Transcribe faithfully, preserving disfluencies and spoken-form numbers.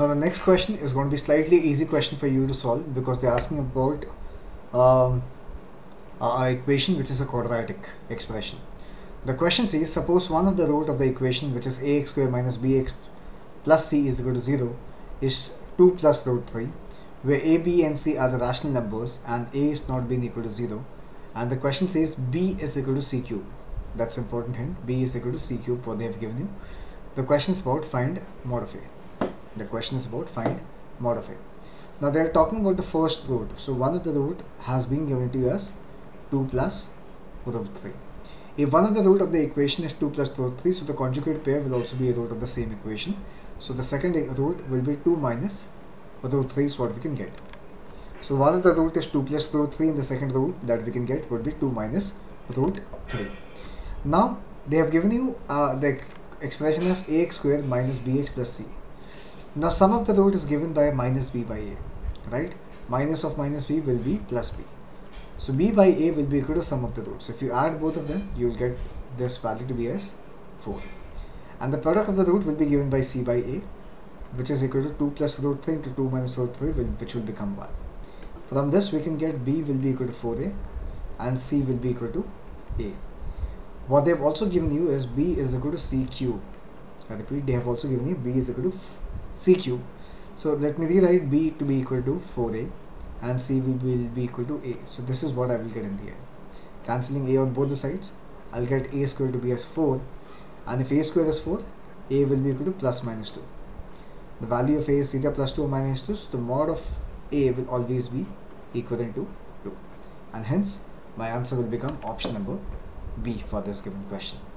Now the next question is going to be slightly easy question for you to solve, because they're asking about um, an equation which is a quadratic expression. The question says, suppose one of the root of the equation, which is ax squared minus bx plus c is equal to zero, is two plus root three, where a, b and c are the rational numbers and a is not being equal to zero, and the question says b is equal to c cube. That's important hint, b is equal to c cube, what they have given you. The question is about find mod of a. The question is about find mod of a. Now they are talking about the first root, so one of the root has been given to you as two plus root three. If one of the root of the equation is two plus root three, so the conjugate pair will also be a root of the same equation. So the second root will be two minus root three is what we can get. So one of the root is two plus root three, and the second root that we can get would be two minus root three. Now they have given you uh, the expression as ax squared minus bx plus c. Now sum of the root is given by minus b by a, right? Minus of minus b will be plus b. So b by a will be equal to sum of the roots. If you add both of them, you will get this value to be as four. And the product of the root will be given by c by a, which is equal to two plus root three into two minus root three, which will become one. From this we can get b will be equal to four a and c will be equal to a. What they have also given you is b is equal to c cube. I repeat, they have also given you b is equal to c cube. So let me rewrite b to be equal to four a. And c will be equal to a. So this is what I will get in the end. Cancelling a on both the sides, I'll get a squared to be as four, and if a squared is four, a will be equal to plus minus two. The value of a is either plus two or minus two, so the mod of a will always be equivalent to two, and hence my answer will become option number B for this given question.